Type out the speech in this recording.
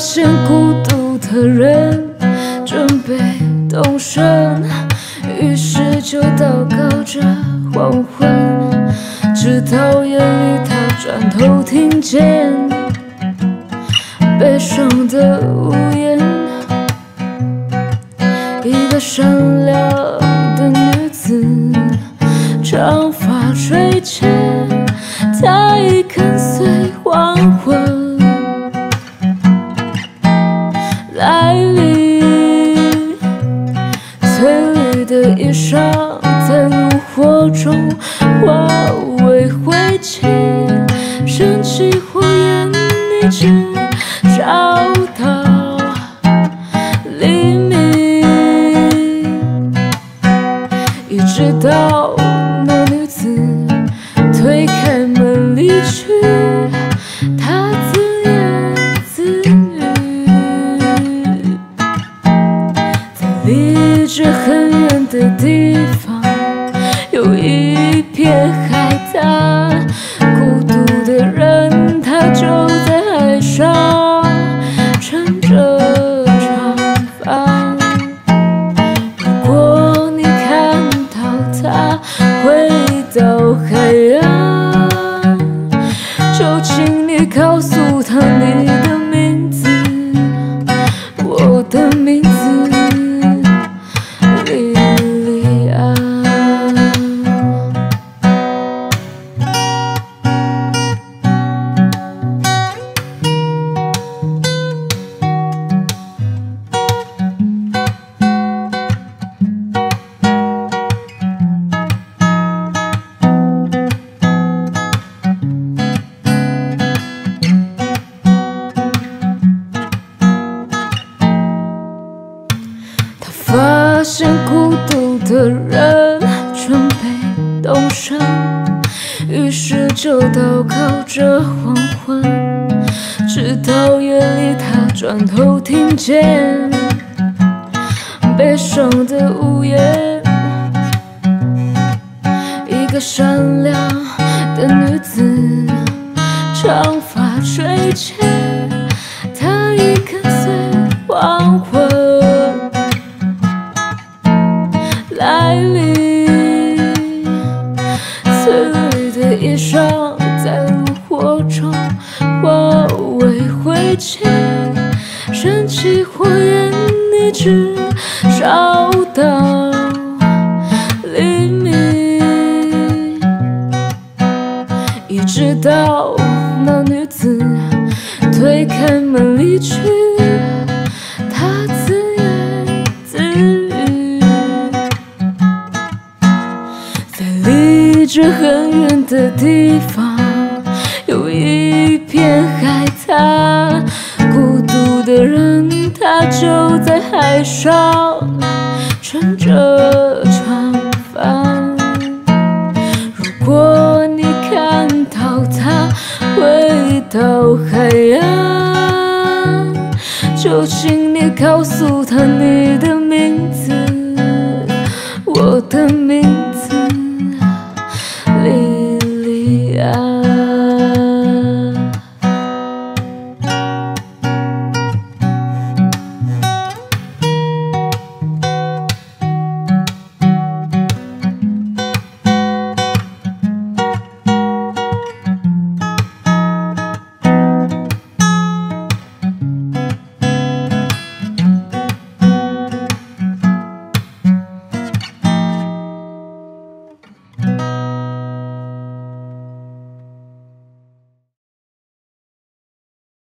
我是孤独的人，准备动身，于是就祷告着黄昏，直到夜里他转头听见悲伤的呜咽。一个善良的女子，长发垂肩，她已跟随黄昏。 衣裳在炉火中化为灰烬，升起火焰，一直烧到黎明，一直到那女子推开门离去，她自言自语，在离这很远的地方有一片海滩，孤独的人他就在海上撑着船帆。如果你看到他回到海岸，就请你告诉他你的名字，我的名字。 发现孤独的人准备动身，于是就祷告着黄昏，直到夜里他转头听见悲伤的呜咽。一个善良的女子，长发垂肩，她已跟随黄昏。 来临，翠绿的衣裳在炉火中化为灰烬，升起火焰，一直烧到黎明，一直到那女子推开门离去。 这很远的地方有一片海滩，孤独的人他就在海上撑着船帆。如果你看到他回到海岸，就请你告诉他你的名字，我的名字。